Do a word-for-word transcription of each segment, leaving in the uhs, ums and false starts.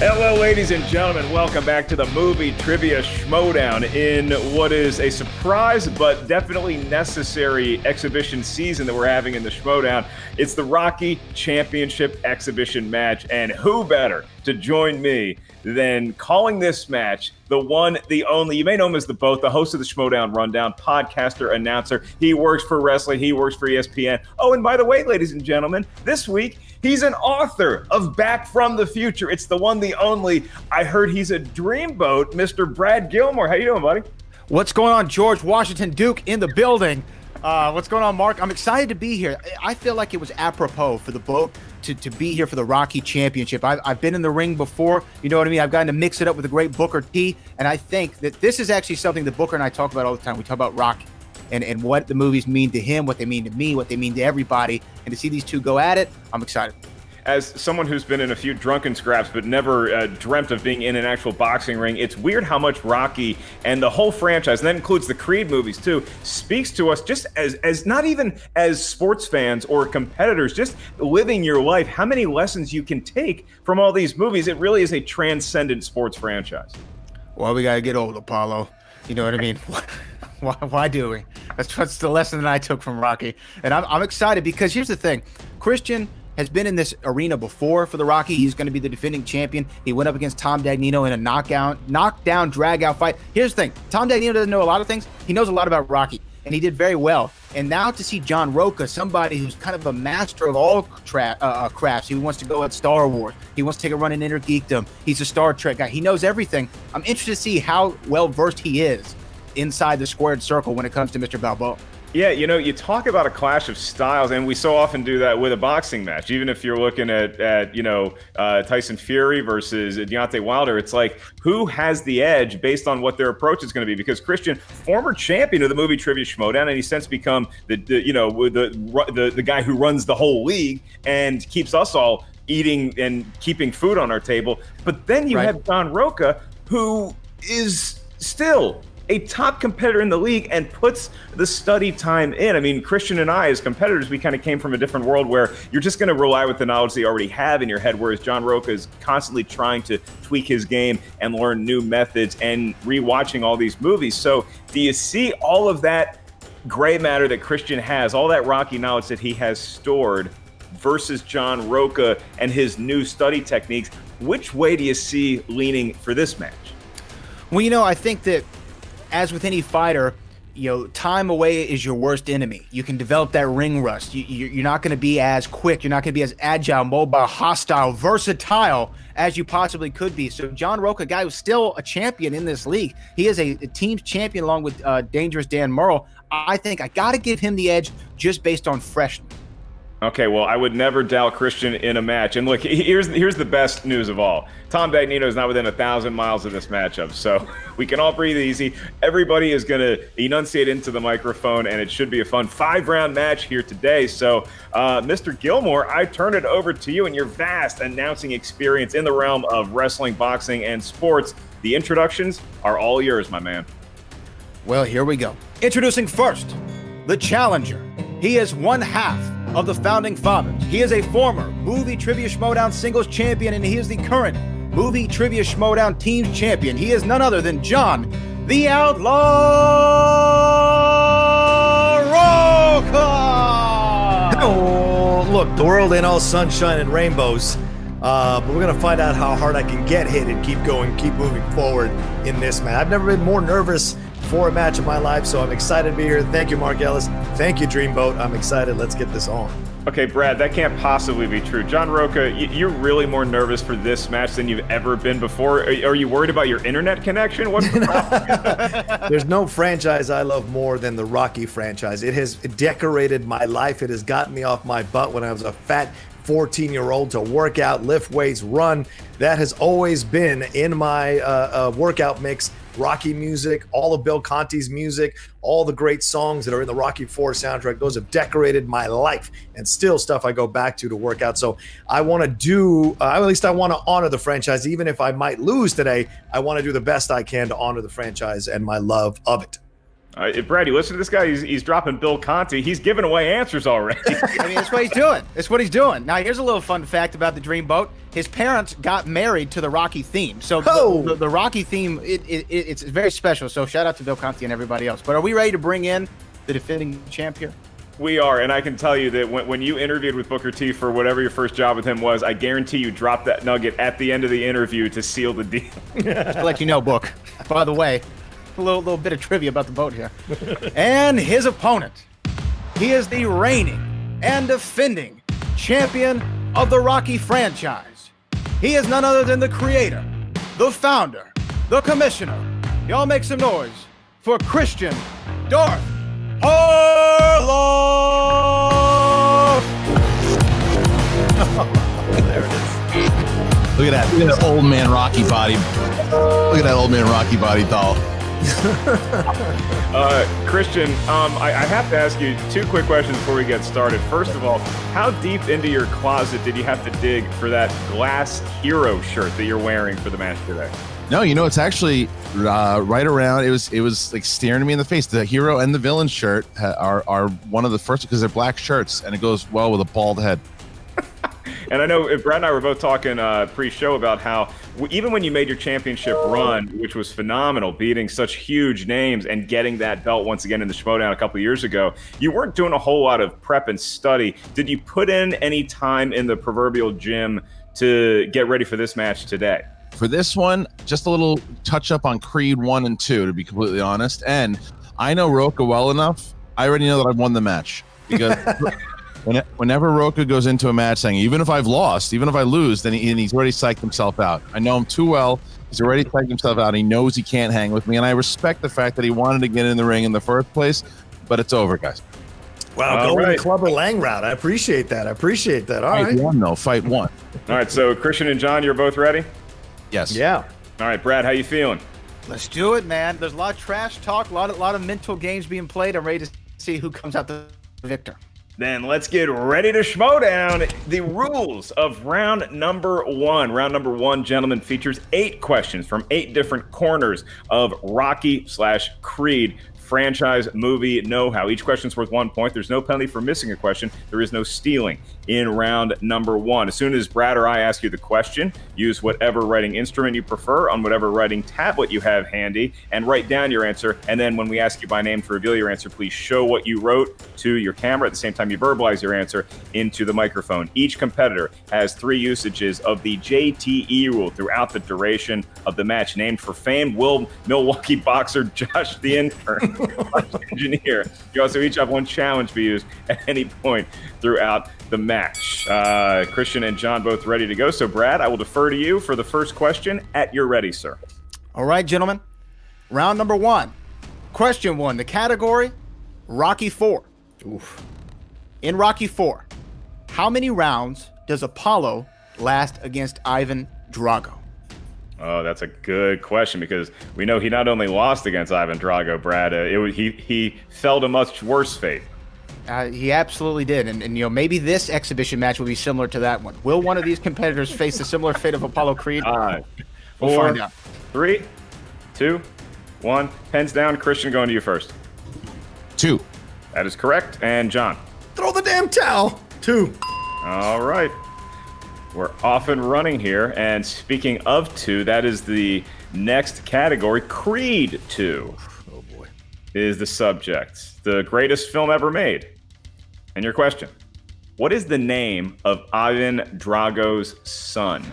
Hello, ladies and gentlemen. Welcome back to the Movie Trivia Schmoedown in what is a surprise but definitely necessary exhibition season that we're having in the Schmoedown. It's the Rocky Championship exhibition match, and who better to join me than calling this match the one, the only, you may know him as the both, the host of the Schmoedown Rundown, podcaster, announcer. He works for wrestling. He works for E S P N. Oh, and by the way, ladies and gentlemen, this week, he's an author of Back from the Future. It's the one, the only. I heard he's a dreamboat, Mister Brad Gilmore. How you doing, buddy? What's going on, George Washington Duke in the building? Uh, what's going on, Mark? I'm excited to be here. I feel like it was apropos for the boat to, to be here for the Rocky Championship. I've, I've been in the ring before. You know what I mean? I've gotten to mix it up with the great Booker T. And I think that this is actually something that Booker and I talk about all the time. We talk about Rocky. And, and what the movies mean to him, what they mean to me, what they mean to everybody. And to see these two go at it, I'm excited. As someone who's been in a few drunken scraps but never uh, dreamt of being in an actual boxing ring, it's weird how much Rocky and the whole franchise, and that includes the Creed movies too, speaks to us just as, as not even as sports fans or competitors, just living your life, how many lessons you can take from all these movies. It really is a transcendent sports franchise. Well, we got to get old, Apollo. You know what I mean? Why, why do we? That's what's the lesson that I took from Rocky. And I'm, I'm excited because here's the thing. Kristian has been in this arena before for the Rocky. He's going to be the defending champion. He went up against Tom Dagnino in a knockout, knockdown, drag-out fight. Here's the thing. Tom Dagnino doesn't know a lot of things. He knows a lot about Rocky, and he did very well. And now to see John Rocha, somebody who's kind of a master of all tra uh, crafts. He wants to go at Star Wars. He wants to take a run in Intergeekdom. He's a Star Trek guy. He knows everything. I'm interested to see how well-versed he is inside the squared circle when it comes to Mister Balboa. Yeah, you know, you talk about a clash of styles, and we so often do that with a boxing match. Even if you're looking at, at you know, uh, Tyson Fury versus Deontay Wilder, it's like, who has the edge based on what their approach is going to be? Because Kristian, former champion of the Movie Trivia Schmoedown, and he's since become, the, the you know, the, the, the guy who runs the whole league and keeps us all eating and keeping food on our table. But then you right. have John Rocha, who is still a top competitor in the league and puts the study time in. I mean, Kristian and I, as competitors, we kind of came from a different world where you're just going to rely with the knowledge that you already have in your head, whereas John Rocha is constantly trying to tweak his game and learn new methods and rewatching all these movies. So do you see all of that gray matter that Kristian has, all that Rocky knowledge that he has stored versus John Rocha and his new study techniques? Which way do you see leaning for this match? Well, you know, I think that as with any fighter, you know, time away is your worst enemy. You can develop that ring rust. You, you, you're not going to be as quick. You're not going to be as agile, mobile, hostile, versatile as you possibly could be. So John Rocha, a guy who's still a champion in this league, he is a, a team champion along with uh, Dangerous Dan Merle. I think I got to give him the edge just based on freshness. Okay, well, I would never doubt Kristian in a match. And look, here's here's the best news of all. Tom Dagnino is not within a thousand miles of this matchup, so we can all breathe easy. Everybody is going to enunciate into the microphone, and it should be a fun five-round match here today. So, uh, Mister Gilmore, I turn it over to you and your vast announcing experience in the realm of wrestling, boxing, and sports. The introductions are all yours, my man. Well, here we go. Introducing first, the challenger. He is one half of the Founding Fathers. He is a former Movie Trivia Schmoedown Singles Champion, and he is the current Movie Trivia Schmoedown Teams Champion. He is none other than John the Outlaw Rocha! Oh, look, the world ain't all sunshine and rainbows, uh, but we're gonna find out how hard I can get hit and keep going, keep moving forward in this match. I've never been more nervous for a match of my life, so I'm excited to be here. Thank you, Mark Ellis. Thank you, Dreamboat. I'm excited. Let's get this on. Okay, Brad, that can't possibly be true. John Rocha, you're really more nervous for this match than you've ever been before. Are you worried about your internet connection? What's the problem? There's no franchise I love more than the Rocky franchise. It has decorated my life. It has gotten me off my butt when I was a fat fourteen-year-old to work out, lift weights, run. That has always been in my uh, uh, workout mix. Rocky music, all of Bill Conti's music, all the great songs that are in the Rocky four soundtrack, those have decorated my life and still stuff I go back to to work out. So I want to do, uh, at least I want to honor the franchise. Even if I might lose today, I want to do the best I can to honor the franchise and my love of it. Uh, Brad, you listen to this guy. He's, he's dropping Bill Conti. He's giving away answers already. I mean, that's what he's doing. That's what he's doing. Now, here's a little fun fact about the Dreamboat. His parents got married to the Rocky theme. So oh. the, the, the Rocky theme, it, it, it's very special. So shout out to Bill Conti and everybody else. But are we ready to bring in the defending champ here? We are, and I can tell you that when, when you interviewed with Booker T for whatever your first job with him was, I guarantee you dropped that nugget at the end of the interview to seal the deal. Just to let you know, Book, by the way, a little, little bit of trivia about the boat here. And his opponent, he is the reigning and defending champion of the Rocky franchise. He is none other than the creator, the founder, the commissioner. Y'all make some noise for Kristian Darth Harloff! There it is. Look at that. Look at that old man Rocky body. Look at that old man Rocky body doll. uh, Kristian, um, I, I have to ask you two quick questions before we get started. First of all, how deep into your closet did you have to dig for that glass hero shirt that you're wearing for the match today? No, you know, it's actually uh, right around. It was it was like staring me in the face. The hero and the villain shirt are, are one of the first because they're black shirts and it goes well with a bald head. And I know Brad and I were both talking uh, pre-show about how even when you made your championship run, which was phenomenal, beating such huge names and getting that belt once again in the Schmoedown a couple of years ago, you weren't doing a whole lot of prep and study. Did you put in any time in the proverbial gym to get ready for this match today? For this one, just a little touch up on Creed one and two, to be completely honest. And I know Rocha well enough. I already know that I've won the match. Because whenever Rocha goes into a match saying, even if I've lost, even if I lose, then he, and he's already psyched himself out. I know him too well. He's already psyched himself out. He knows he can't hang with me. And I respect the fact that he wanted to get in the ring in the first place. But it's over, guys. Wow, Golden right. Clubber Lang route. I appreciate that. I appreciate that. All fight right. Fight one, though. Fight one. All right, so Kristian and John, you're both ready? Yes. Yeah. All right, Brad, how you feeling? Let's do it, man. There's a lot of trash talk, a lot of, lot of mental games being played. I'm ready to see who comes out the victor. Then let's get ready to Schmoedown. The rules of round number one. Round number one, gentlemen, features eight questions from eight different corners of Rocky slash Creed franchise movie know-how. Each question's worth one point. There's no penalty for missing a question. There is no stealing in round number one. As soon as Brad or I ask you the question, use whatever writing instrument you prefer on whatever writing tablet you have handy and write down your answer. And then when we ask you by name to reveal your answer, please show what you wrote to your camera. At the same time, you verbalize your answer into the microphone. Each competitor has three usages of the J T E rule throughout the duration of the match, named for famed Will Milwaukee boxer Josh the Intern. Engineer. You also each have one challenge to be used at any point throughout the match. Uh, Kristian and John both ready to go. So, Brad, I will defer to you for the first question at your ready, sir. All right, gentlemen. Round number one. Question one. The category, Rocky four. Oof. In Rocky four, how many rounds does Apollo last against Ivan Drago? Oh, that's a good question because we know he not only lost against Ivan Drago, Brad, uh, it, he he fell to much worse fate. Uh, he absolutely did, and, and you know maybe this exhibition match will be similar to that one. Will one of these competitors face the similar fate of Apollo Creed? Five, we'll four, find out. Three, two, one. Pens down. Kristian, going to you first. Two. That is correct. And John. Throw the damn towel. Two. All right. We're off and running here, and speaking of two, that is the next category. Creed two. Oh boy. Is the subject. The greatest film ever made. And your question, what is the name of Ivan Drago's son?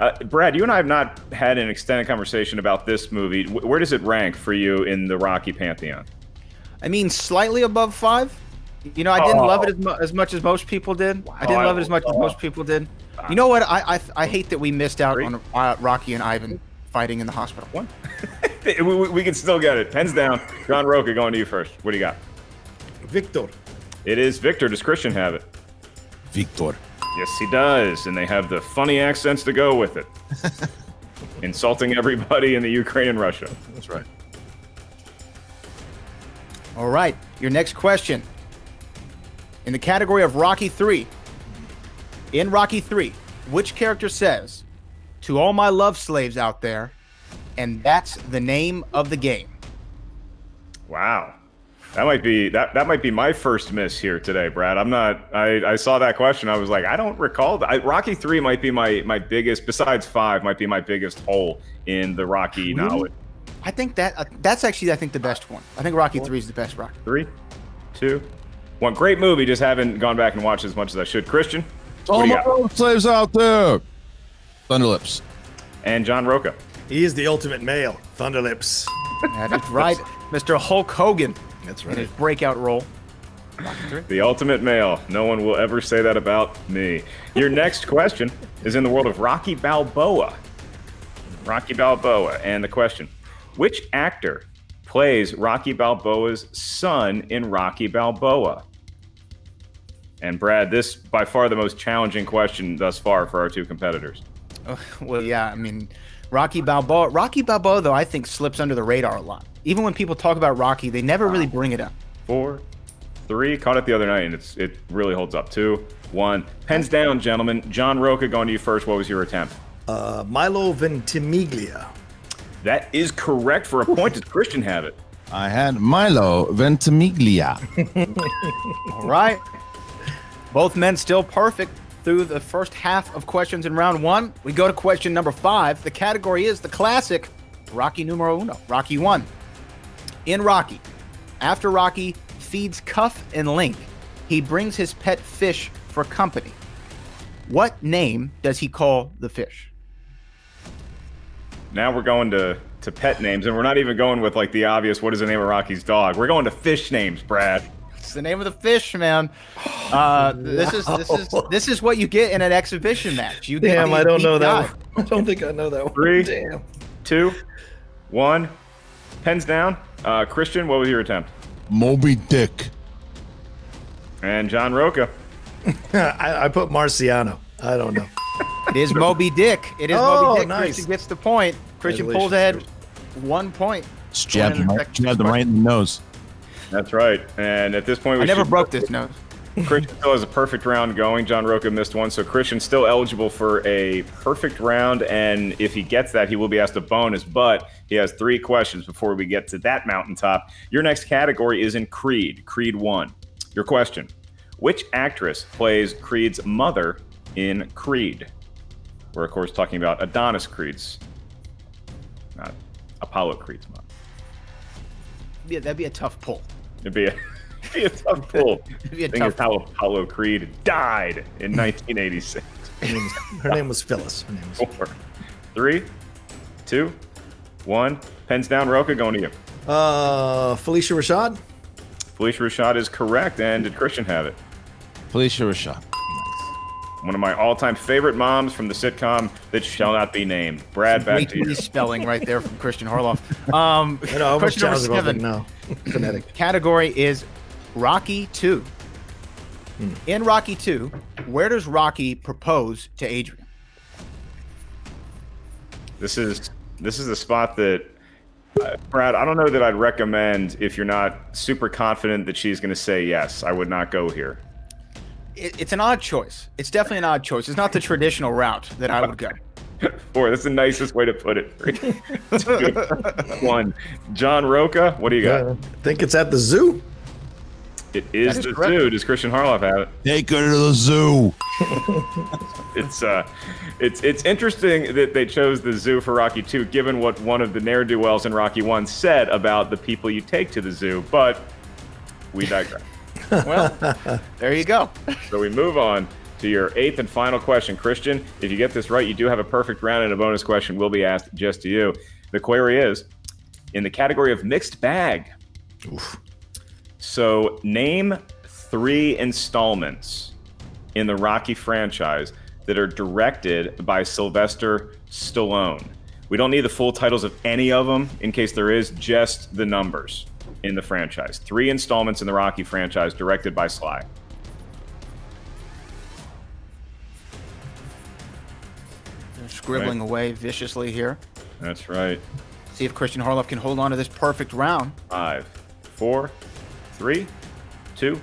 Uh, Brad, you and I have not had an extended conversation about this movie. W where does it rank for you in the Rocky pantheon? I mean, slightly above five. You know, I didn't oh. love it as, mu as much as most people did. Wow. I didn't love it as much oh. as most people did. You know what? I I, I hate that we missed out Three. on uh, Rocky and Ivan fighting in the hospital. One. we, we, we can still get it. Pens down. John Rocha, going to you first. What do you got? Victor. It is Victor. Does Kristian have it? Victor. Yes, he does. And they have the funny accents to go with it. Insulting everybody in the Ukraine and Russia. That's right. All right. Your next question. In the category of Rocky three, in Rocky three, which character says, to all my love slaves out there, and that's the name of the game? Wow. That might be that that might be my first miss here today, Brad. I'm not. I, I saw that question. I was like, I don't recall that. I, Rocky three might be my my biggest. Besides five, might be my biggest hole in the Rocky really? knowledge. I think that uh, that's actually I think the best one. I think Rocky three is the best Rocky. Three, two, one. Great movie. Just haven't gone back and watched as much as I should. Kristian, all my old slaves out there. Thunderlips and John Rocha. He is the ultimate male. Thunderlips. That's right, Mister Hulk Hogan. That's right. In his breakout role. The ultimate male. No one will ever say that about me. Your next question is in the world of Rocky Balboa. Rocky Balboa. And the question, which actor plays Rocky Balboa's son in Rocky Balboa? And Brad, this by far the most challenging question thus far for our two competitors. Oh, well, yeah, I mean, Rocky Balboa. Rocky Balboa, though, I think slips under the radar a lot. Even when people talk about Rocky, they never really bring it up. Four, three, caught it the other night, and it's it really holds up. Two, one, pens down, gentlemen. John Rocha, going to you first. What was your attempt? Uh, Milo Ventimiglia. That is correct for a point. Did Kristian have it? I had Milo Ventimiglia. All right. Both men still perfect through the first half of questions in round one. We go to question number five. The category is the classic Rocky numero uno, Rocky one. In Rocky, after Rocky feeds Cuff and Link, he brings his pet fish for company. What name does he call the fish? Now we're going to, to pet names, and we're not even going with, like, the obvious, what is the name of Rocky's dog? We're going to fish names, Brad. It's the name of the fish, man. Uh, this wow. is this is this is what you get in an exhibition match. You Damn, get I don't know that one. I don't think I know that one. Three, Damn. two, one. Pens down. Uh, Kristian, what was your attempt? Moby Dick. And John Rocha. I, I put Marciano. I don't know. It is Moby Dick. It is oh, Moby Dick. Nice. Kristian gets the point. Kristian pulls ahead one point. Jab him right in the nose. That's right. And at this point, we I never broke this nose. Kristian still has a perfect round going. John Rocha missed one, so Kristian still eligible for a perfect round. And if he gets that, he will be asked a bonus. But he has three questions before we get to that mountaintop. Your next category is in Creed, Creed one. Your question, which actress plays Creed's mother in Creed? We're, of course, talking about Adonis Creed's, not Apollo Creed's mom. Yeah, that'd be a tough pull. It'd be a... Be a tough pull. Be a I think tough how Apollo Creed died in nineteen eighty-six. Her name was Phyllis. Her name was Phyllis. Four, three, two, one. Pens down, Rocha, going to you. Uh, Phylicia Rashad. Phylicia Rashad is correct. And did Kristian have it? Phylicia Rashad. Nice. One of my all-time favorite moms from the sitcom that shall not be named. Brad, back to you. Spelling right there from Kristian Harloff. Um, know, question number seven. No, phonetic. Category is Rocky two. Hmm. In Rocky two, where does Rocky propose to Adrian? This is this is the spot that uh, Brad, I don't know that I'd recommend if you're not super confident that she's going to say yes. I would not go here. It, it's an odd choice. It's definitely an odd choice. It's not the traditional route that I would go. Four. That's the nicest way to put it. Three, two, one. John Rocha, what do you got? Uh, I think it's at the zoo. It is, is the correct. zoo. Does Kristian Harloff have it? Take her to the zoo. it's uh, it's it's interesting that they chose the zoo for Rocky two, given what one of the ne'er-do-wells in Rocky one said about the people you take to the zoo. But we digress. Well, there you go. So we move on to your eighth and final question, Kristian. If you get this right, you do have a perfect round, and a bonus question will be asked just to you. The query is in the category of mixed bag. Oof. So name three installments in the Rocky franchise that are directed by Sylvester Stallone. We don't need the full titles of any of them in case there is, just the numbers in the franchise. Three installments in the Rocky franchise directed by Sly. They're scribbling right. away viciously here. That's right. See if Kristian Harloff can hold on to this perfect round. Five, four, Three, two,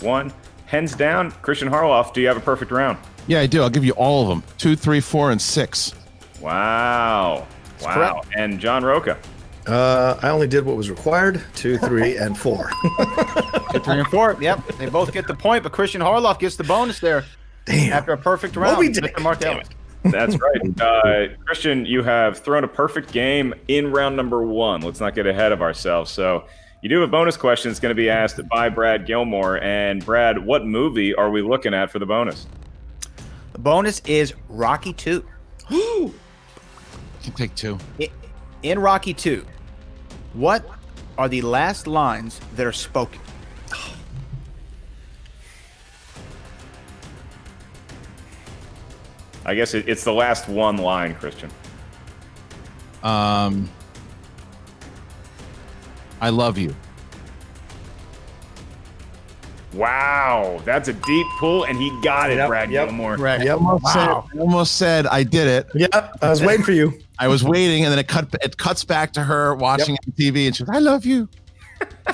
one. Pens down. Kristian Harloff, do you have a perfect round? Yeah, I do. I'll give you all of them. Two, three, four, and six. Wow. That's wow. Correct. And John Rocha. Uh, I only did what was required. Two, three, and four. Two, three, and four. Yep, they both get the point, but Kristian Harloff gets the bonus there. Damn. After a perfect round, Moby Dick. Mister Mark Ellis. That's right. Uh, Kristian, you have thrown a perfect game in round number one. Let's not get ahead of ourselves. So you do have a bonus question that's going to be asked by Brad Gilmore. And Brad, what movie are we looking at for the bonus? The bonus is Rocky two. You can pick two. In Rocky two, what are the last lines that are spoken? I guess it, it's the last one line, Kristian. Um, I love you. Wow, that's a deep pull, and he got it, yep, Brad yep, Gilmore. Brad, yep. Almost, wow. said, almost said I did it. Yep, I was waiting for you. I was waiting, and then it cut. It cuts back to her watching yep. T V, and she's, "I love you."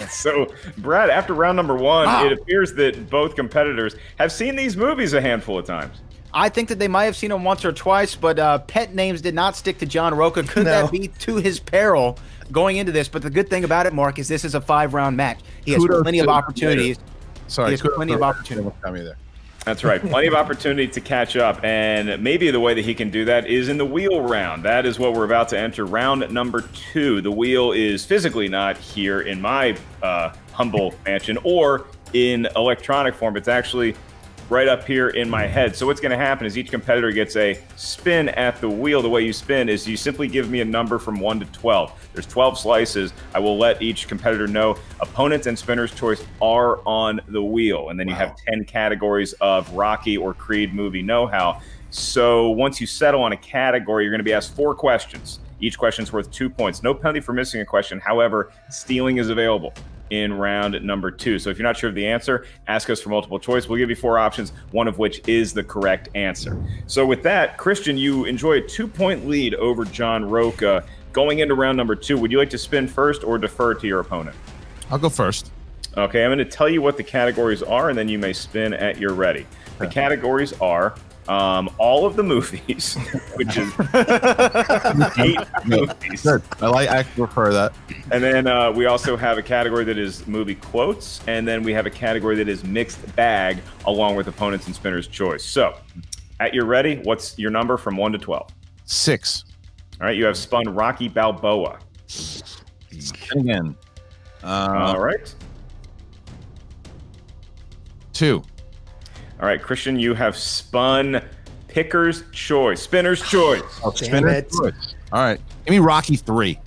So, Brad, after round number one, wow. it appears that both competitors have seen these movies a handful of times. I think that they might have seen him once or twice, but uh, pet names did not stick to John Rocha. Could no. that be to his peril going into this? But the good thing about it, Mark, is this is a five-round match. He has kudos plenty of opportunities. Sorry, he has plenty of opportunity. There. That's right. Plenty of opportunity to catch up. And maybe the way that he can do that is in the wheel round. That is what we're about to enter. Round number two. The wheel is physically not here in my uh, humble mansion or in electronic form. It's actually right up here in my head. So what's going to happen is each competitor gets a spin at the wheel. The way you spin is you simply give me a number from one to twelve. There's twelve slices. I will let each competitor know opponents and spinner's choice are on the wheel. And then wow. you have ten categories of Rocky or Creed movie know-how. So once you settle on a category, you're going to be asked four questions. Each question's worth two points. No penalty for missing a question. However, stealing is available in round number two. So if you're not sure of the answer, ask us for multiple choice. We'll give you four options, one of which is the correct answer. So with that, Kristian, you enjoy a two-point lead over John Rocha. Going into round number two, would you like to spin first or defer to your opponent? I'll go first. Okay, I'm going to tell you what the categories are, and then you may spin at your ready. The categories are um, all of the movies, which is eight movies. Good. I like I prefer that. And then uh, we also have a category that is movie quotes, and then we have a category that is mixed bag, along with opponents and spinner's choice. So, at your ready, what's your number from one to twelve? Six. All right, you have spun Rocky Balboa. Again. Uh, all right. Two. All right, Kristian, you have spun Picker's Choice. Spinner's Choice. Oh, Spinner's Choice. All right. Give me Rocky three.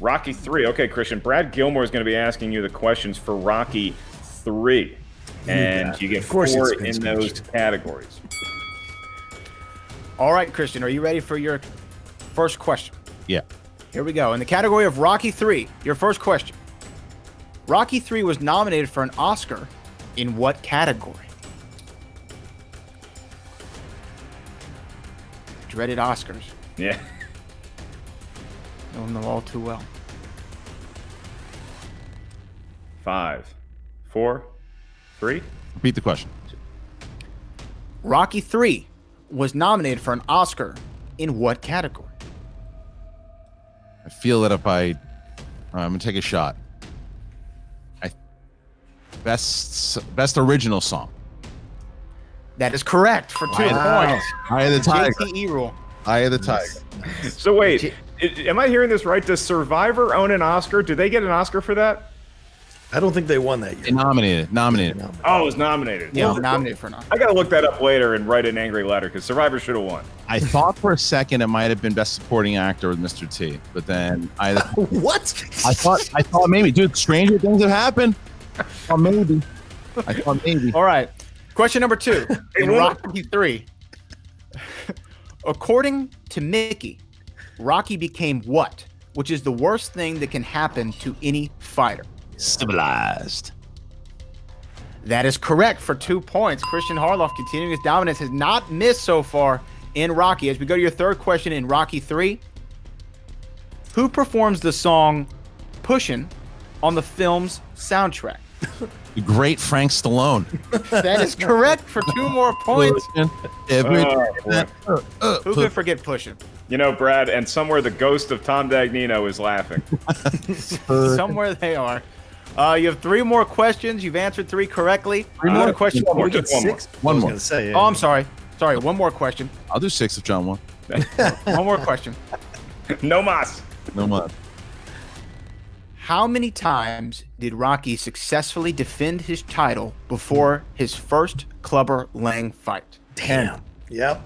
Rocky three. Okay, Kristian. Brad Gilmore is going to be asking you the questions for Rocky three. And yeah, you get four in those categories. All right, Kristian, are you ready for your first question? Yeah. Here we go. In the category of Rocky three, your first question. Rocky three was nominated for an Oscar in what category? Dreaded Oscars. Yeah. Know them all too well. Five, four, three. Repeat the question. Two. Rocky three was nominated for an Oscar in what category? I feel that if I, I'm gonna take a shot. I best best original song. That is correct for two wow. points. Eye of the Tiger. J T E rule. Eye of the Tiger. So wait, am I hearing this right? Does Survivor own an Oscar? Do they get an Oscar for that? I don't think they won that year. They nominated. Nominated. nominated. Oh, it was nominated. Yeah, well, nominated for an Oscar. I got to look that up later and write an angry letter because Survivor should have won. I thought for a second it might have been Best Supporting Actor with Mister T, but then I what? I thought I thought maybe, dude. Stranger things have happened. Oh, maybe. I thought maybe. All right. Question number two in Rocky three. According to Mickey, Rocky became what? Which is the worst thing that can happen to any fighter? Civilized. That is correct for two points. Kristian Harloff continuing his dominance, has not missed so far in Rocky. As we go to your third question in Rocky three, who performs the song Pushin' on the film's soundtrack? the great Frank Stallone. That is correct for two more points. Every oh, that, uh, uh, Who could forget pushing? You know, Brad, and somewhere the ghost of Tom Dagnino is laughing. Somewhere they are. Uh, you have three more questions. You've answered three correctly. Three more uh, questions. One more. Just one more. One more. Say, yeah, oh, I'm sorry. Sorry, one more question. I'll do six if John won. One more question. No mas. No mas. How many times did Rocky successfully defend his title before his first clubber-Lang fight? Damn. Yep.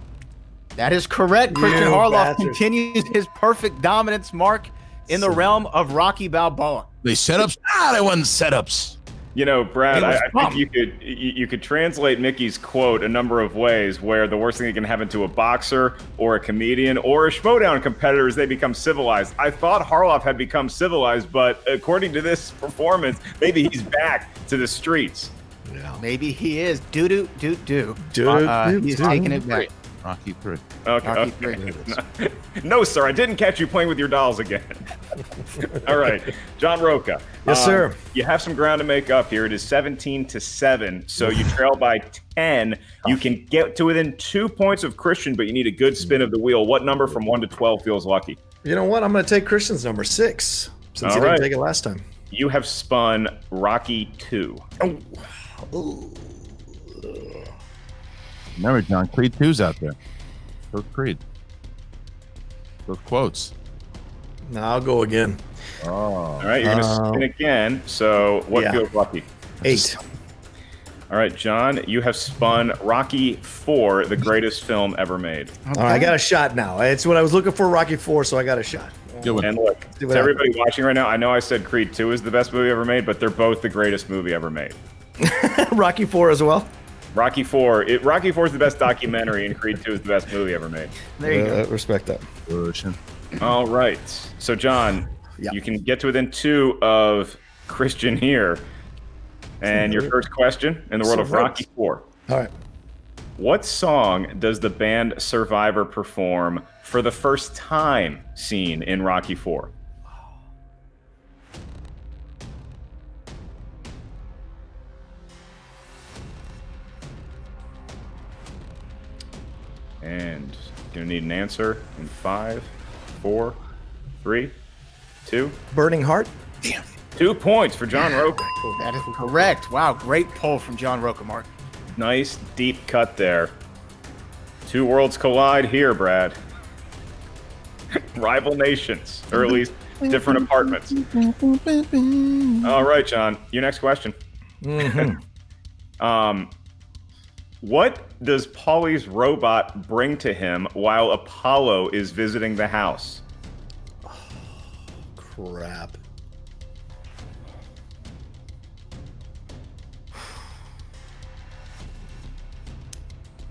That is correct. You Kristian Harloff bastard. Continues his perfect dominance mark in so, the realm of Rocky Balboa. They setups? Ah, they wasn't setups. You know, Brad, I, I think you could you could translate Mickey's quote a number of ways. Where the worst thing that can happen to a boxer or a comedian or a Schmoedown competitor is they become civilized. I thought Harloff had become civilized, but according to this performance, maybe he's back to the streets. Yeah. Maybe he is. Do do do do. Do uh, he's doo, taking doo. It back. Rocky three. Okay. Rocky okay. three. No, sir, I didn't catch you playing with your dolls again. All right, John Rocha. Yes, um, sir. You have some ground to make up here. It is seventeen to seven, so you trail by ten. You can get to within two points of Kristian, but you need a good spin of the wheel. What number from one to twelve feels lucky? You know what? I'm going to take Kristian's number six, since All he right. didn't take it last time. You have spun Rocky two. Oh. Ooh. Remember, John, Creed two's out there. Go Creed. Go quotes. No, I'll go again. Oh. All right, you're going to uh, spin again. So what yeah. feels lucky? Eight. All right, John, you have spun Rocky four, the greatest film ever made. Okay. All right, I got a shot now. It's what I was looking for, Rocky four, so I got a shot. And look, to everybody happens. watching right now, I know I said Creed two is the best movie ever made, but they're both the greatest movie ever made. Rocky four as well? Rocky four. It, Rocky four is the best documentary, and Creed two is the best movie ever made. There you uh, go. Respect that. All right. So, John, yep. you can get to within two of Kristian here. And your first question in the world so of Rocky four. All right. What song does the band Survivor perform for the first time seen in Rocky four? And gonna need an answer in five, four, three, two. Burning Heart. Damn. Two points for John Rocha. That is correct. Wow, great pull from John Rocha, Mark. Nice deep cut there. Two worlds collide here, Brad. Rival nations, or at least different apartments. All right, John, your next question. Mm-hmm. um. What does Polly's robot bring to him while Apollo is visiting the house? Oh, crap.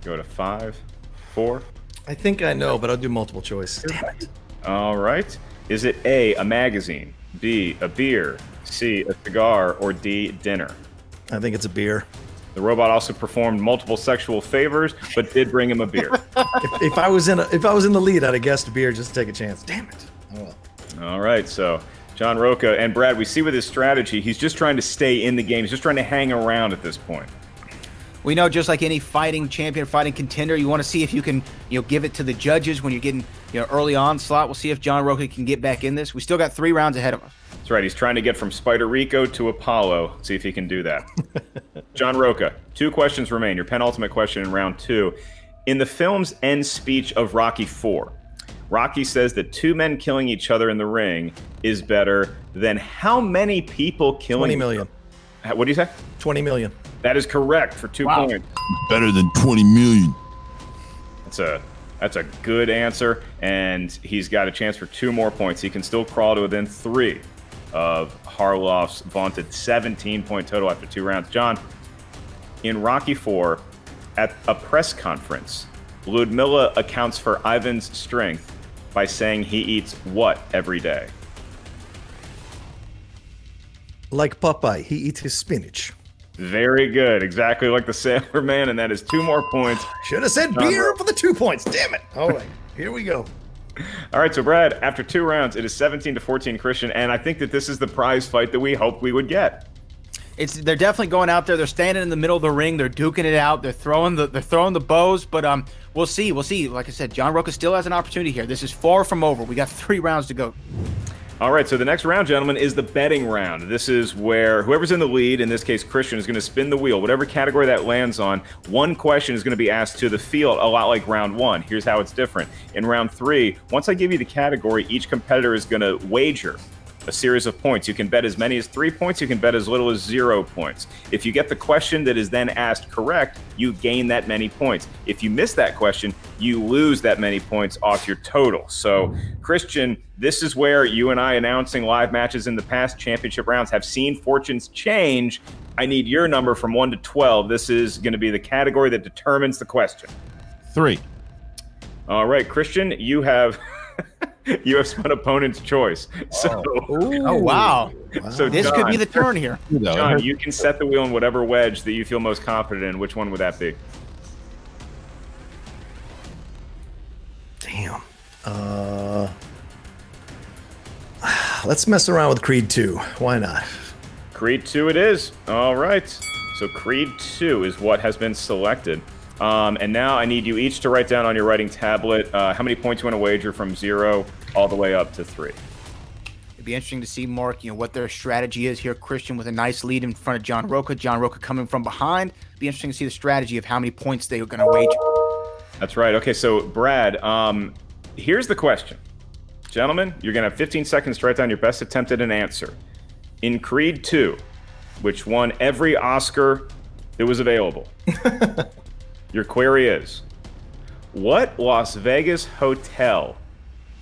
Go to five, four. I think I know, but I'll do multiple choice. Damn it. All right. Is it A, a magazine, B, a beer, C, a cigar, or D, dinner? I think it's a beer. The robot also performed multiple sexual favors, but did bring him a beer. if, if I was in, a, if I was in the lead, I'd have guessed a beer just to take a chance. Damn it! Oh. All right, so John Rocha and Brad, we see with his strategy, he's just trying to stay in the game. He's just trying to hang around at this point. We know, just like any fighting champion, fighting contender, you want to see if you can, you know, give it to the judges when you're getting, you know, early onslaught. We'll see if John Rocha can get back in this. We still got three rounds ahead of us. That's right. He's trying to get from Spider Rico to Apollo. See if he can do that. John Rocha, two questions remain. Your penultimate question in round two. In the film's end speech of Rocky four, Rocky says that two men killing each other in the ring is better than how many people killing? twenty million. What do you say? twenty million. That is correct for two wow. points. Better than twenty million. That's a... That's a good answer, and he's got a chance for two more points. He can still crawl to within three of Harloff's vaunted seventeen-point total after two rounds. John, in Rocky four, at a press conference, Ludmilla accounts for Ivan's strength by saying he eats what every day? Like Popeye, he eats his spinach. Very good. Exactly like the Sailor Man, and that is two more points. Should have said John beer Rocha. For the two points. Damn it. All right. Here we go. All right, so Brad, after two rounds, it is seventeen to fourteen Kristian, and I think that this is the prize fight that we hoped we would get. It's they're definitely going out there. They're standing in the middle of the ring. They're duking it out. They're throwing the they're throwing the bows. But um, we'll see. We'll see. Like I said, John Rocha still has an opportunity here. This is far from over. We got three rounds to go. All right, so the next round, gentlemen, is the betting round. This is where whoever's in the lead, in this case Kristian, is going to spin the wheel. Whatever category that lands on, one question is going to be asked to the field, a lot like round one. Here's how it's different. In round three, once I give you the category, each competitor is going to wager a series of points. You can bet as many as three points. You can bet as little as zero points. If you get the question that is then asked correct, you gain that many points. If you miss that question, you lose that many points off your total. So, Kristian, this is where you and I, announcing live matches in the past championship rounds, have seen fortunes change. I need your number from one to twelve. This is going to be the category that determines the question. Three. All right, Kristian, you have... You have spun opponent's choice. So, oh, wow. wow. So this John, could be the turn here. John, you can set the wheel in whatever wedge that you feel most confident in. Which one would that be? Damn. Uh, let's mess around with Creed two. Why not? Creed two it is. All right. So Creed two is what has been selected. Um, and now I need you each to write down on your writing tablet uh, how many points you want to wager from zero all the way up to three. It'd be interesting to see, Mark, you know, what their strategy is here. Kristian with a nice lead in front of John Rocha. John Rocha coming from behind. It'd be interesting to see the strategy of how many points they are going to wager. That's right. Okay, so, Brad, um, here's the question. Gentlemen, you're going to have fifteen seconds to write down your best attempt at an answer. In Creed two, which won every Oscar that was available, your query is, what Las Vegas hotel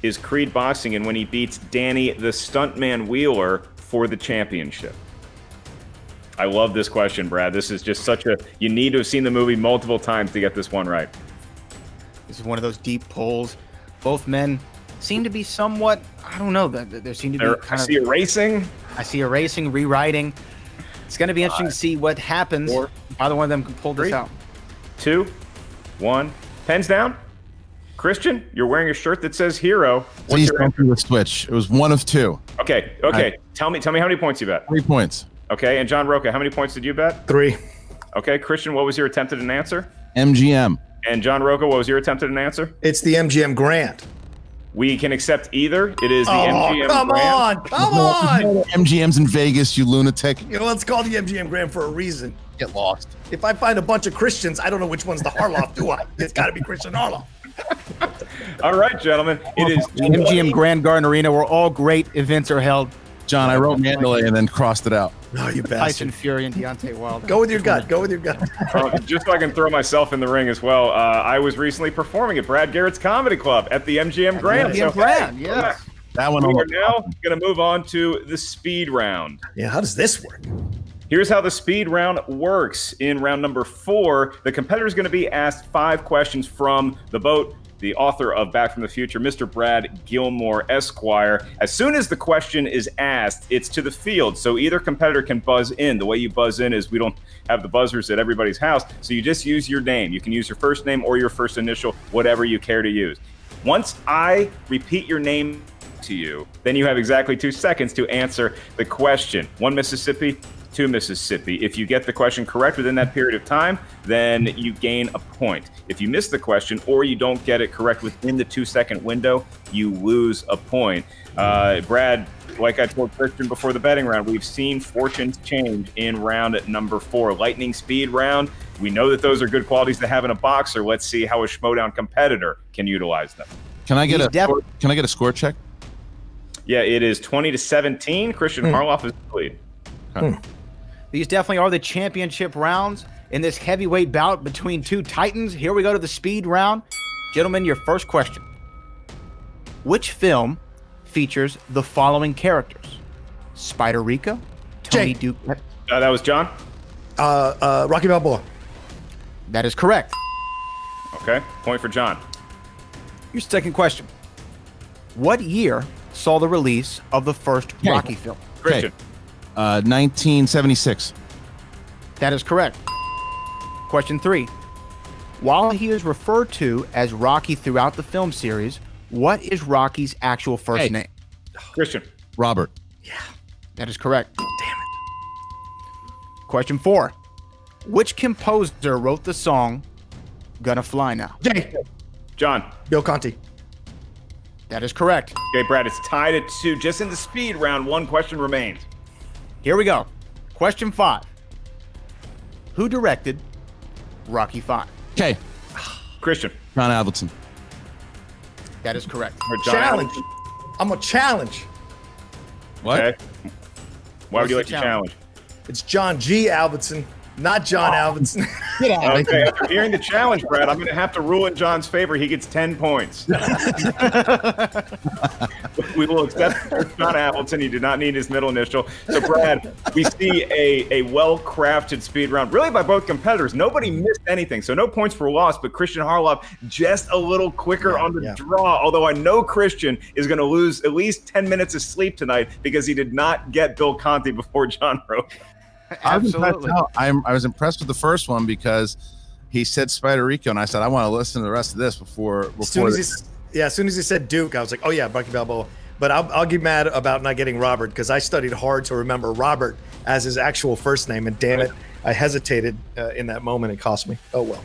is Creed boxing in when he beats Danny the Stuntman Wheeler for the championship? I love this question, Brad. This is just such a, you need to have seen the movie multiple times to get this one right. This is one of those deep pulls. Both men seem to be somewhat, I don't know, there seem to be kind of... I see erasing. I see erasing, rewriting. It's going to be interesting uh, to see what happens. Four, either one of them can pull three, this out. Two, one, pens down. Kristian, you're wearing a shirt that says hero. What's your answer? The switch. It was one of two. Okay, okay. I, tell me, tell me how many points you bet. Three points. Okay, and John Rocha, how many points did you bet? Three. Okay, Kristian, what was your attempt at an answer? M G M. And John Rocha, what was your attempt at an answer? It's the M G M Grant. We can accept either. It is the oh, M G M come Grant. On, come no, on. No M G M's in Vegas, you lunatic. You know, it's called the M G M Grant for a reason. Get lost. If I find a bunch of Kristians, I don't know which one's the Harloff, do I? It's got to be Kristian Harloff. All right, gentlemen. It is the M G M Grand Garden Arena where all great events are held. John, I wrote Mandalay and then crossed it out. No, you bastard. Tyson Fury and Deontay Wilder. Go with your gut. Go with your gut. uh, just so I can throw myself in the ring as well, uh, I was recently performing at Brad Garrett's Comedy Club at the M G M Grand. M G M so, Grand, hey, yes. That one. We are now going to move on to the speed round. Yeah, how does this work? Here's how the speed round works. In round number four, the competitor is going to be asked five questions from the boat, the author of Back from the Future, Mister Brad Gilmore, Esquire. As soon as the question is asked, it's to the field, so either competitor can buzz in. The way you buzz in is we don't have the buzzers at everybody's house, so you just use your name. You can use your first name or your first initial, whatever you care to use. Once I repeat your name to you, then you have exactly two seconds to answer the question. One Mississippi, to Mississippi. If you get the question correct within that period of time, then you gain a point. If you miss the question or you don't get it correct within the two second window, you lose a point. Uh, Brad, like I told Kristian before the betting round, we've seen fortunes change in round number four. Lightning speed round. We know that those are good qualities to have in a boxer. Let's see how a Schmoedown competitor can utilize them. Can I get, a, can I get a score check? Yeah, it is twenty to seventeen. Kristian hmm. Harloff is the lead. Huh. Hmm. These definitely are the championship rounds in this heavyweight bout between two titans. Here we go to the speed round. Gentlemen, your first question. Which film features the following characters? Spider Rico, Tony Duke. Uh, that was John? Uh, uh, Rocky Balboa. That is correct. Okay, point for John. Your second question. What year saw the release of the first okay. Rocky film? Kristian. Okay. Uh, nineteen seventy-six. That is correct. Question three. While he is referred to as Rocky throughout the film series, what is Rocky's actual first hey. name? Kristian. Robert. Yeah. That is correct. Damn it. Question four. Which composer wrote the song Gonna Fly Now? Jay. John. Bill Conti. That is correct. Okay, Brad, it's tied at two. Just in the speed round, one question remains. Here we go. Question five. Who directed Rocky five? Okay. Kristian. John Avildsen. That is correct. Challenge. Avildsen. I'm a challenge. What? Okay. Why What's would you like to challenge? challenge? It's John G. Avildsen, not John oh. Avildsen. Get out of here. Okay, after hearing the challenge, Brad, I'm going to have to rule in John's favor. He gets ten points. We will accept John Avildsen. He did not need his middle initial. So, Brad, we see a, a well-crafted speed round, really by both competitors. Nobody missed anything, so no points were lost, but Kristian Harloff just a little quicker yeah, on the yeah. draw, although I know Kristian is going to lose at least ten minutes of sleep tonight because he did not get Bill Conti before John Rocha. Absolutely. I was, I was impressed with the first one because he said Spider Rico, and I said, I want to listen to the rest of this before. before as soon as this. He, yeah, as soon as he said Duke, I was like, oh, yeah, Rocky Balboa. But I'll, I'll get mad about not getting Robert because I studied hard to remember Robert as his actual first name, and damn it, I hesitated uh, in that moment. It cost me. Oh, well.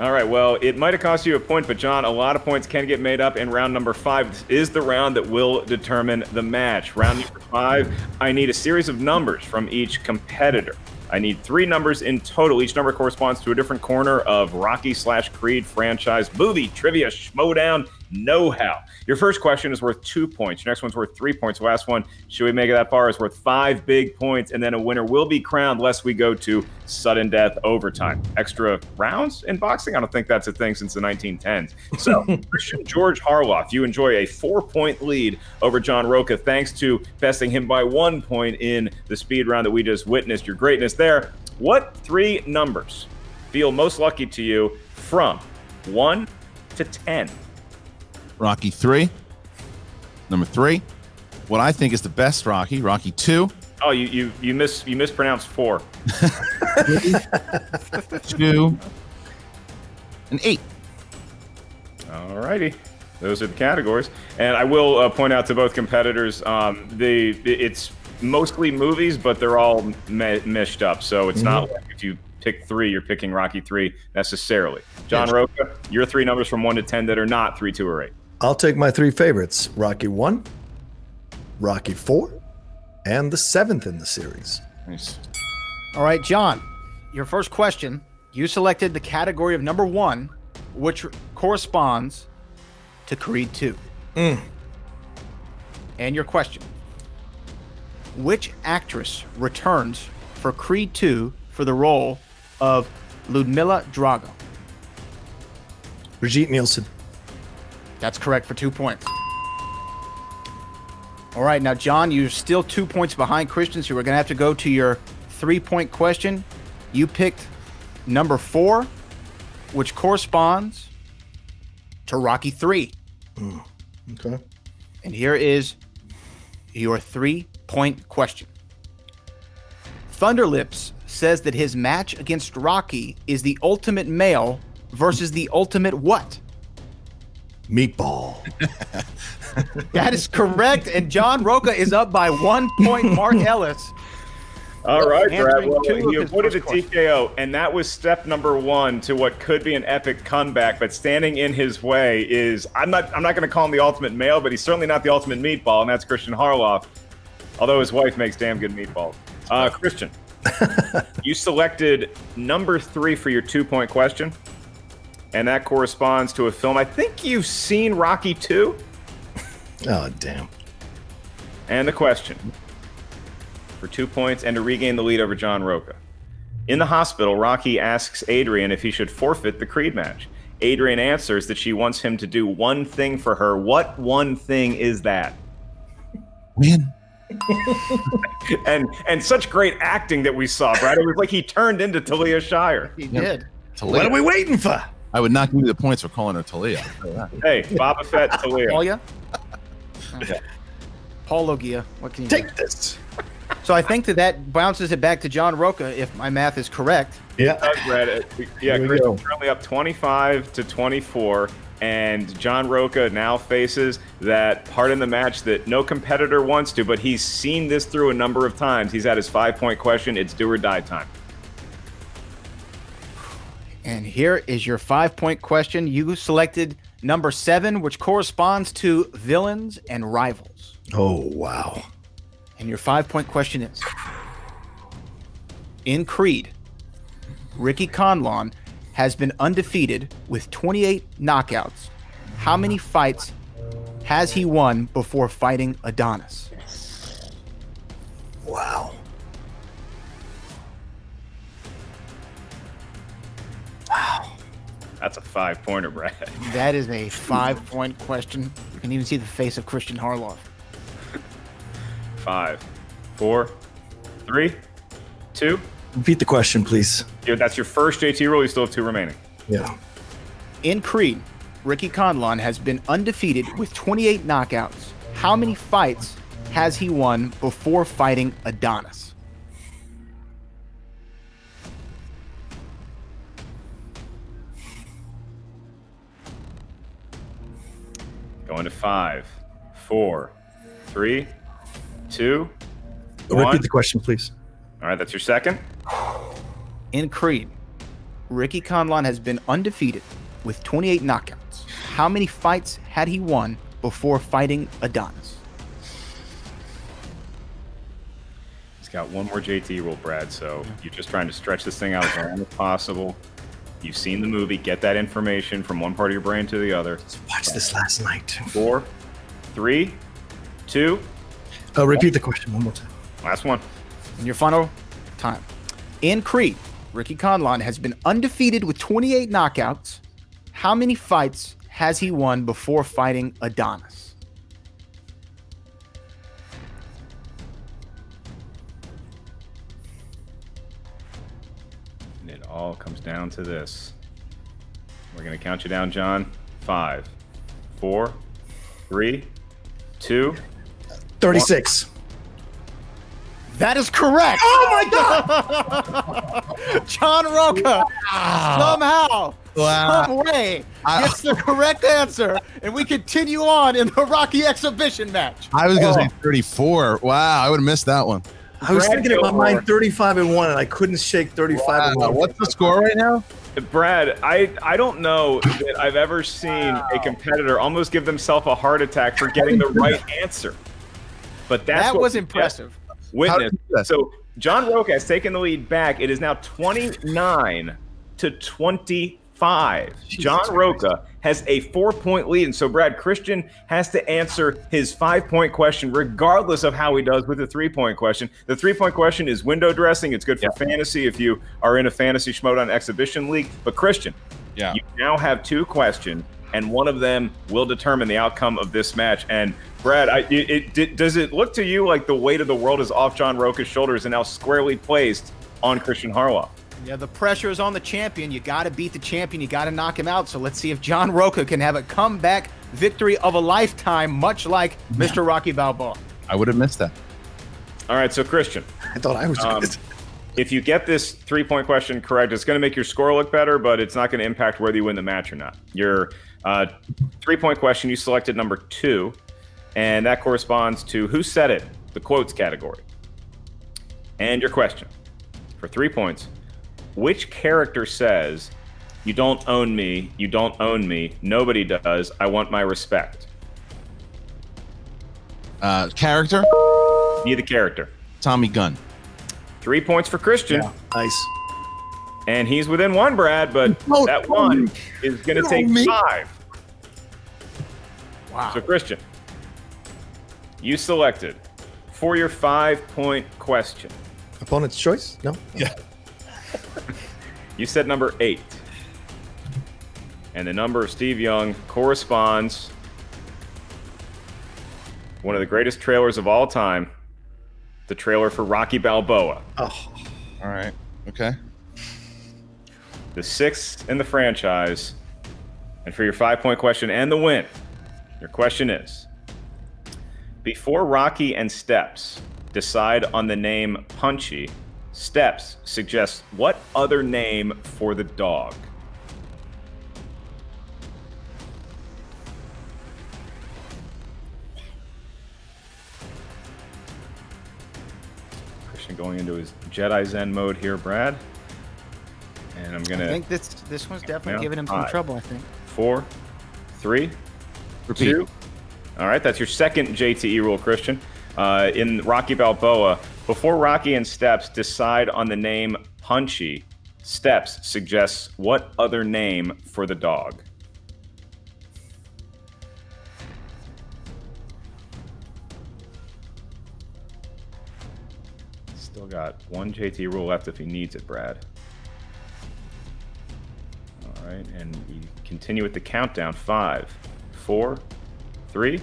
All right, well, it might have cost you a point, but, John, a lot of points can get made up, and round number five this is the round that will determine the match. Round number five, I need a series of numbers from each competitor. I need three numbers in total. Each number corresponds to a different corner of Rocky slash Creed franchise movie, trivia, Schmoedown, know-how. Your first question is worth two points. Your next one's worth three points. The last one, should we make it that far, is worth five big points, and then a winner will be crowned lest we go to sudden death overtime. Extra rounds in boxing? I don't think that's a thing since the nineteen tens. So, Kristian George Harloff, you enjoy a four-point lead over John Rocha thanks to besting him by one point in the speed round that we just witnessed. Your greatness there. What three numbers feel most lucky to you from one to ten? Rocky three, number three. What I think is the best Rocky, Rocky two. Oh, you you you miss you mispronounced four. two and eight. All righty, those are the categories. And I will uh, point out to both competitors, um, the it's mostly movies, but they're all me meshed up. So it's mm-hmm. not like if you pick three, you're picking Rocky three necessarily. John Rocha, your three numbers from one to ten that are not three, two, or eight. I'll take my three favorites, Rocky one, Rocky four, and the seventh in the series. Nice. All right, John, your first question. You selected the category of number one, which corresponds to Creed two. Mm. And your question. Which actress returns for Creed two for the role of Ludmila Drago? Brigitte Nielsen. That's correct for two points. All right, now, John, you're still two points behind Kristian, so we're going to have to go to your three-point question. You picked number four, which corresponds to Rocky three. Mm, okay. And here is your three-point question. Thunderlips says that his match against Rocky is the ultimate male versus the ultimate what? Meatball. That is correct, and John Rocha is up by one point. Mark Ellis. All right, Brad. Well, he avoided the T K O, and that was step number one to what could be an epic comeback. But standing in his way is I'm not I'm not going to call him the ultimate male, but he's certainly not the ultimate meatball, and that's Kristian Harloff. Although his wife makes damn good meatballs. Uh, Kristian, you selected number three for your two-point question. And that corresponds to a film. I think you've seen Rocky two. Oh, damn. And the question for two points and to regain the lead over John Rocha. In the hospital, Rocky asks Adrian if he should forfeit the Creed match. Adrian answers that she wants him to do one thing for her. What one thing is that? Win. and and such great acting that we saw, Brad. It was like he turned into Talia Shire. He did. Talia. What are we waiting for? I would not give you the points for calling her Talia. Hey, Boba Fett, Talia. Talia? Okay. Paul Logia. What can you Take do? This. So I think that that bounces it back to John Rocha, if my math is correct. Yeah. Uh, Brad, uh, yeah, Kristian currently up twenty-five to twenty-four. And John Rocha now faces that part in the match that no competitor wants to, but he's seen this through a number of times. He's had his five-point question. It's do or die time. And here is your five-point question. You selected number seven, which corresponds to villains and rivals. Oh, wow. And your five-point question is, in Creed, Ricky Conlon has been undefeated with twenty-eight knockouts. How many fights has he won before fighting Adonis? Wow. Wow. That's a five-pointer, Brad. That is a five-point question. You can even see the face of Kristian Harloff. Five, four, three, two. Repeat the question, please. Yeah, that's your first J T rule. You still have two remaining. Yeah. In Creed, Ricky Conlon has been undefeated with twenty-eight knockouts. How many fights has he won before fighting Adonis? Going to five, four, three, two, one. Repeat the question, please. All right, that's your second. In Creed, Ricky Conlon has been undefeated with twenty-eight knockouts. How many fights had he won before fighting Adonis? He's got one more J T rule, Brad, so you're just trying to stretch this thing out as long as possible. You've seen the movie. Get that information from one part of your brain to the other. Let's watch this last night. Four, three, two. Uh, repeat the question one more time. Last one. And your final time. In Creed, Ricky Conlon has been undefeated with twenty-eight knockouts. How many fights has he won before fighting Adonis? And it all comes down to this. We're going to count you down, John. Five, four, three, two, thirty-six. One. That is correct. Oh my God! John Rocha, wow. somehow, wow. some way, gets the correct answer, and we continue on in the Rocky exhibition match. I was oh. going to say thirty-four. Wow, I would have missed that one. I was Brad thinking Gilmore. in my mind thirty-five and one, and I couldn't shake thirty-five wow. and one. What's the score right now? Brad, I, I don't know that I've ever seen wow. a competitor almost give themselves a heart attack for getting the right answer. But that's that was impressive. Get. Witness. So John Rocha has taken the lead back. It is now twenty-nine to twenty-five. Jesus John Rocha Christ. has a four-point lead. And so, Brad, Kristian has to answer his five-point question regardless of how he does with the three-point question. The three-point question is window dressing. It's good for yeah. fantasy if you are in a fantasy Schmoedown exhibition league. But, Kristian, yeah. you now have two questions, and one of them will determine the outcome of this match. And Brad, I, it, it, did, does it look to you like the weight of the world is off John Rocha's shoulders and now squarely placed on Kristian Harloff? Yeah, the pressure is on the champion. You got to beat the champion. You got to knock him out. So let's see if John Rocha can have a comeback victory of a lifetime, much like yeah. Mister Rocky Balboa. I would have missed that. All right, so Kristian. I thought I was um, good. If you get this three-point question correct, it's going to make your score look better, but it's not going to impact whether you win the match or not. Your uh, three-point question, you selected number two, and that corresponds to who said it, the quotes category. And your question, for three points, which character says, you don't own me, you don't own me, nobody does, I want my respect? Uh, character? Need the character. Tommy Gunn. Three points for Kristian. Yeah, nice. And he's within one, Brad, but that one is going to take me. five. Wow. So, Kristian, you selected for your five-point question. Opponent's choice? No? Yeah. You said number eight. And the number of Steve Young corresponds to one of the greatest trailers of all time. The trailer for Rocky Balboa. Oh, all right. Okay. The sixth in the franchise. And for your five-point question and the win, your question is, before Rocky and Steps decide on the name Punchy, Steps suggests what other name for the dog? actually going into his Jedi Zen mode here, Brad. And I'm gonna. I think this this one's definitely now, giving him some five, trouble. I think. Four, three, Repeat. two. All right, that's your second J T E rule, Kristian. Uh, in Rocky Balboa, before Rocky and Steps decide on the name Punchy, Steps suggests what other name for the dog? Still got one J T rule left if he needs it, Brad. All right, and we continue with the countdown. Five, four, three,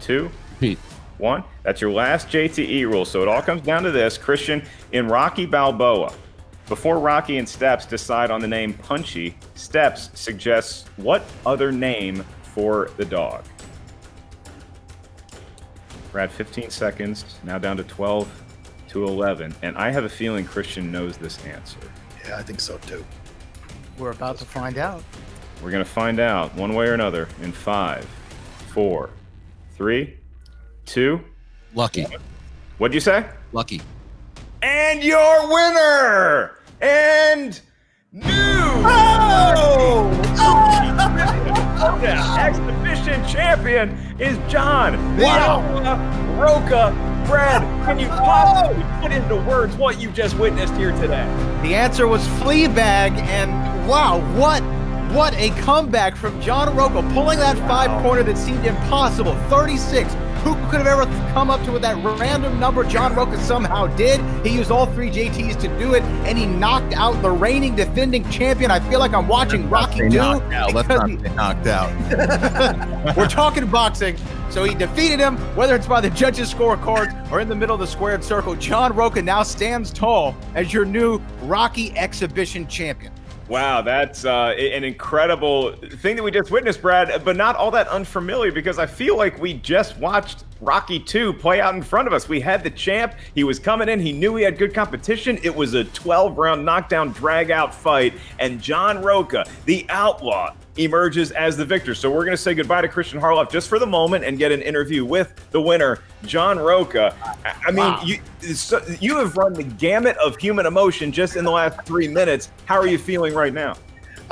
two, Pete. one. That's your last J T E rule. So it all comes down to this, Kristian. In Rocky Balboa, before Rocky and Steps decide on the name Punchy, Steps suggests what other name for the dog? Brad, fifteen seconds, now down to twelve to eleven. And I have a feeling Kristian knows this answer. Yeah, I think so too. We're about to find out. We're going to find out one way or another in five, four, three, two. Lucky. One. What'd you say? Lucky. And your winner and new oh! Oh! exhibition champion is John wow. Rocha. Brad, can you possibly put into words what you just witnessed here today? The answer was Fleabag, and wow, what what a comeback from John Rocha, pulling that wow. five-pointer that seemed impossible. thirty-six. Who could have ever come up to with that random number? John Rocha somehow did. He used all three J Ts to do it, and he knocked out the reigning defending champion. I feel like I'm watching Rocky do. Let's not get knocked out. We're talking boxing. So he defeated him, whether it's by the judges' scorecards or in the middle of the squared circle. John Rocha now stands tall as your new Rocky exhibition champion. Wow, that's uh, an incredible thing that we just witnessed, Brad, but not all that unfamiliar, because I feel like we just watched Rocky two play out in front of us. We had the champ. He was coming in. He knew he had good competition. It was a twelve-round knockdown, drag-out fight, and John Rocha, the Outlaw, emerges as the victor. So we're going to say goodbye to Kristian Harloff just for the moment and get an interview with the winner, John Rocha. I mean, wow. you so, you have run the gamut of human emotion just in the last three minutes. How are you feeling right now?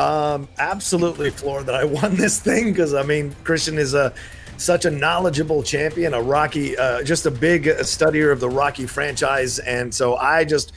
Um, absolutely floored that I won this thing, because, I mean, Kristian is a such a knowledgeable champion, a Rocky, uh, just a big studier of the Rocky franchise. And so I just...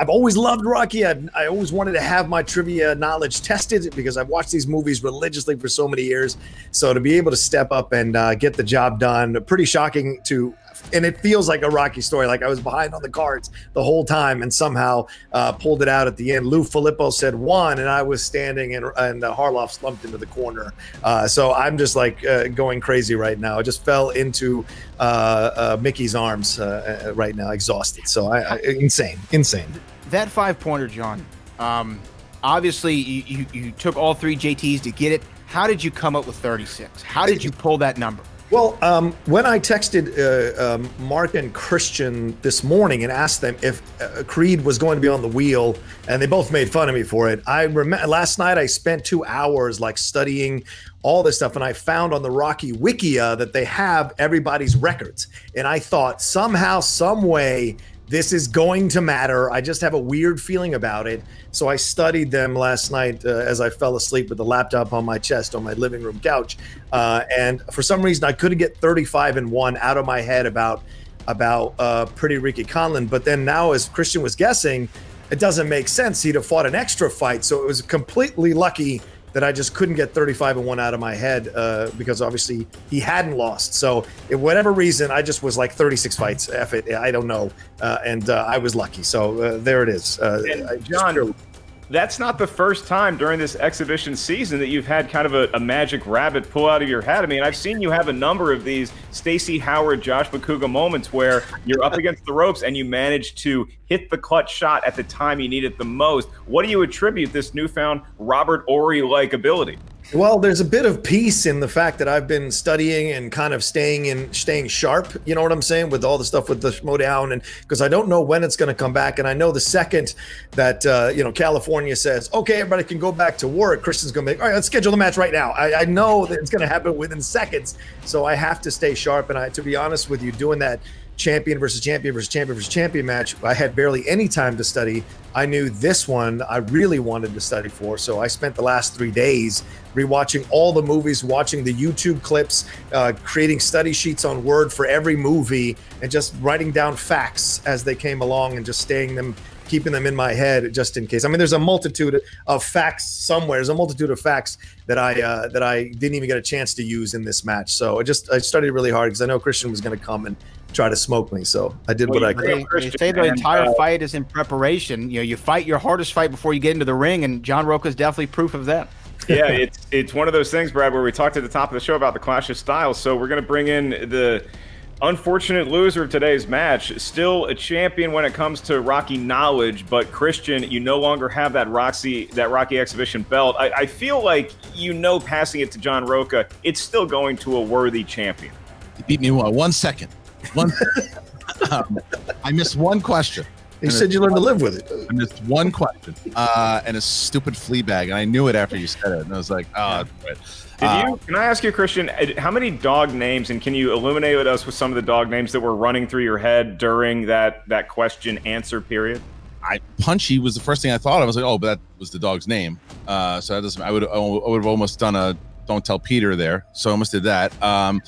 I've always loved Rocky. I've, I always wanted to have my trivia knowledge tested, because I've watched these movies religiously for so many years. So to be able to step up and uh, get the job done, pretty shocking to, and it feels like a Rocky story. Like I was behind on the cards the whole time and somehow uh, pulled it out at the end. Lou Filippo said one, and I was standing, and, and uh, Harloff slumped into the corner. Uh, so I'm just like uh, going crazy right now. I just fell into uh, uh, Mickey's arms uh, uh, right now, exhausted. So I, I, insane, insane. That five-pointer, John, um, obviously you, you, you took all three J Ts to get it. How did you come up with thirty-six? How did you pull that number? Well, um, when I texted uh, um, Mark and Kristian this morning and asked them if uh, Creed was going to be on the wheel, and they both made fun of me for it. I remember last night I spent two hours like studying all this stuff, and I found on the Rocky Wikia that they have everybody's records. And I thought somehow, some way, this is going to matter. I just have a weird feeling about it. So I studied them last night uh, as I fell asleep with the laptop on my chest on my living room couch. Uh, and for some reason, I couldn't get thirty-five and one out of my head about about uh, pretty Ricky Conlon. But then now, as Kristian was guessing, it doesn't make sense. He'd have fought an extra fight. So it was completely lucky that I just couldn't get thirty-five and one out of my head uh, because obviously he hadn't lost. So, for whatever reason, I just was like thirty-six fights. F it, I don't know. Uh, and uh, I was lucky. So, uh, there it is. Uh, and John, just... that's not the first time during this exhibition season that you've had kind of a, a magic rabbit pull out of your hat. I mean, I've seen you have a number of these Stacey Howard, Josh McCougar moments where you're up against the ropes and you manage to hit the clutch shot at the time you need it the most. What do you attribute this newfound Robert Ory-like ability? Well, there's a bit of peace in the fact that I've been studying and kind of staying in, staying sharp, you know what I'm saying, with all the stuff with the Schmoedown, and because I don't know when it's going to come back. And I know the second that, uh, you know, California says, okay, everybody can go back to work, Kristian's going to be, all right, let's schedule the match right now. I, I know that it's going to happen within seconds. So I have to stay sharp. And I, to be honest with you, doing that champion versus champion versus champion versus champion match, I had barely any time to study. I knew this one I really wanted to study for, so I spent the last three days rewatching all the movies, watching the YouTube clips, uh, creating study sheets on Word for every movie, and just writing down facts as they came along and just staying them, keeping them in my head just in case. I mean, there's a multitude of facts somewhere. There's a multitude of facts that I uh, that I didn't even get a chance to use in this match. So I just I studied really hard because I know Kristian was going to come and try to smoke me. So I did well, what I could. They, they say the entire uh, fight is in preparation. You know, you fight your hardest fight before you get into the ring, and John Rocha is definitely proof of that. Yeah, it's it's one of those things, Brad, where we talked at the top of the show about the clash of styles. So we're going to bring in the unfortunate loser of today's match, still a champion when it comes to Rocky knowledge, but Kristian, you no longer have that Roxy, that Rocky exhibition belt. I, I feel like, you know, passing it to John Rocha, it's still going to a worthy champion. You beat me one, one second. One second. um, I missed one question. You said you learned to live with it. I missed one question uh, and a stupid Fleabag, and I knew it after you said it, and I was like, oh, right. Did you, can I ask you, Kristian, how many dog names, and can you illuminate us with some of the dog names that were running through your head during that, that question-answer period? I, Punchy was the first thing I thought of. I was like, oh, but that was the dog's name. Uh, so that doesn't, I would I would have almost done a Don't Tell Peter there. So I almost did that. Um,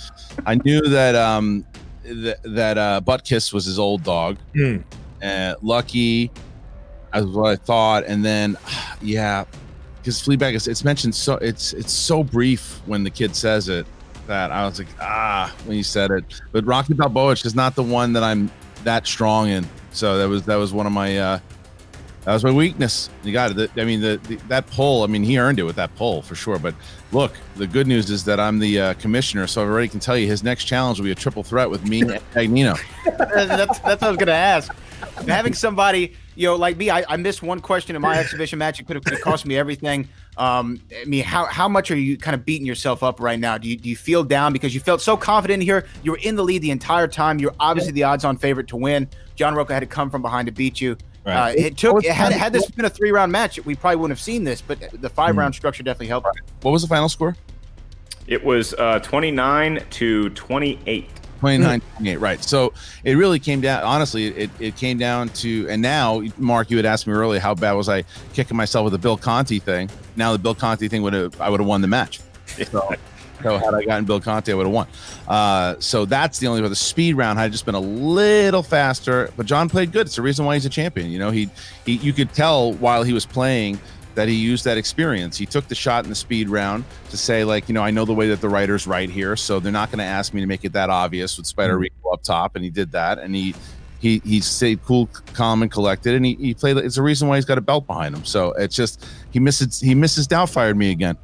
I knew that um, th that uh, Butt Kiss was his old dog. Mm. Uh, Lucky, as what I thought. And then, yeah. Because Fleabag, is, it's mentioned so it's it's so brief when the kid says it that I was like, ah, when you said it. But Rocky Balboa is not the one that I'm that strong in. So that was that was one of my uh, that was my weakness. You got it. I mean, the, the that pull. I mean, he earned it with that pull for sure. But look, the good news is that I'm the uh, commissioner, so I already can tell you his next challenge will be a triple threat with me and Dagnino. That's that's what I was gonna ask. Having somebody, you know, like me, I, I missed one question in my exhibition match. It could have, could have cost me everything. Um, I mean, how, how much are you kind of beating yourself up right now? Do you, do you feel down because you felt so confident here? You were in the lead the entire time. You're obviously the odds-on favorite to win. John Rocha had to come from behind to beat you. Right. Uh, it took. It had, had this been a three-round match, we probably wouldn't have seen this, but the five-round mm-hmm. structure definitely helped. What was the final score? It was uh, twenty-nine to twenty-eight. twenty-nine, twenty-eight, right. So it really came down, honestly, it, it came down to, and now, Mark, you had asked me earlier, how bad was I kicking myself with the Bill Conti thing? Now the Bill Conti thing, would have, I would have won the match. So, so had I gotten Bill Conti, I would have won. Uh, so that's the only way. The speed round had just been a little faster, but John played good. It's the reason why he's a champion. You know, he, he you could tell while he was playing that he used that experience. He took the shot in the speed round to say, like, you know, I know the way that the writers write here, so they're not going to ask me to make it that obvious with Spider Rico up top, and he did that, and he he he stayed cool, calm, and collected, and he, he played. It's the reason why he's got a belt behind him. So it's just he misses he misses Doubtfired me again.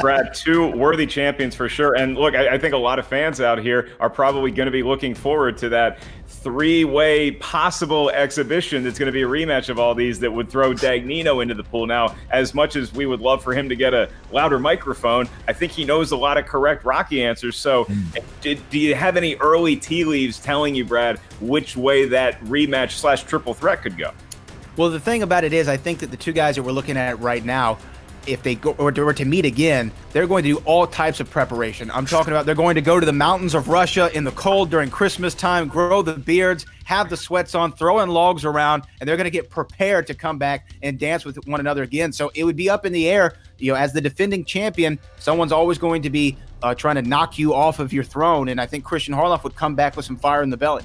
Brad, two worthy champions for sure. And look, I, I think a lot of fans out here are probably going to be looking forward to that three-way possible exhibition that's going to be a rematch of all these that would throw Dagnino into the pool. Now, as much as we would love for him to get a louder microphone, I think he knows a lot of correct Rocky answers. So mm. do, do you have any early tea leaves telling you, Brad, which way that rematch slash triple threat could go? Well, the thing about it is, I think that the two guys that we're looking at right now, if they go or were to meet again, they're going to do all types of preparation. I'm talking about they're going to go to the mountains of Russia in the cold during Christmas time, grow the beards, have the sweats on, throw in logs around, and they're going to get prepared to come back and dance with one another again. So it would be up in the air. You know, as the defending champion, someone's always going to be uh, trying to knock you off of your throne. And I think Kristian Harloff would come back with some fire in the belly.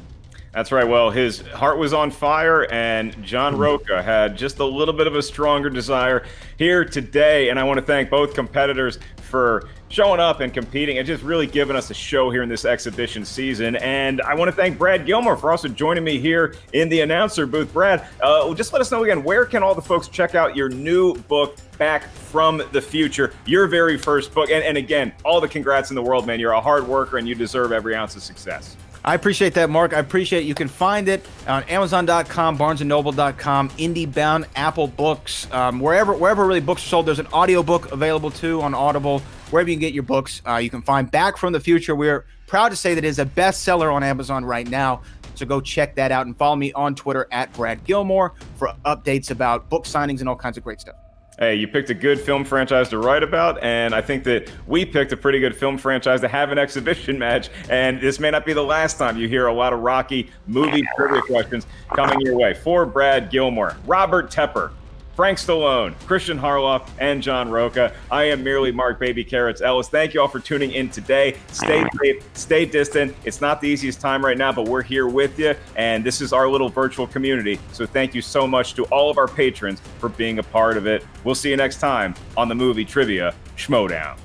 That's right. Well, his heart was on fire, and John Rocha had just a little bit of a stronger desire here today. And I want to thank both competitors for showing up and competing and just really giving us a show here in this exhibition season. And I want to thank Brad Gilmore for also joining me here in the announcer booth. Brad, uh, just let us know again, where can all the folks check out your new book, Back from the Future, your very first book? And, and again, all the congrats in the world, man. You're a hard worker, and you deserve every ounce of success. I appreciate that, Mark. I appreciate it. You can find it on Amazon dot com, Barnes and Noble dot com, IndieBound, Apple Books, um, wherever wherever really books are sold. There's an audiobook available, too, on Audible. Wherever you can get your books, uh, you can find Back from the Future. We're proud to say that it is a bestseller on Amazon right now, so go check that out and follow me on Twitter at Brad Gilmore for updates about book signings and all kinds of great stuff. hey, you picked a good film franchise to write about, and I think that we picked a pretty good film franchise to have an exhibition match, and this may not be the last time you hear a lot of Rocky movie trivia questions coming your way. For Brad Gilmore, Robert Tepper, Frank Stallone, Kristian Harloff, and John Rocha, I am merely Mark Baby Carrots Ellis. Thank you all for tuning in today. Stay safe, stay distant. It's not the easiest time right now, but we're here with you, and this is our little virtual community. So thank you so much to all of our patrons for being a part of it. We'll see you next time on the Movie Trivia Schmoedown.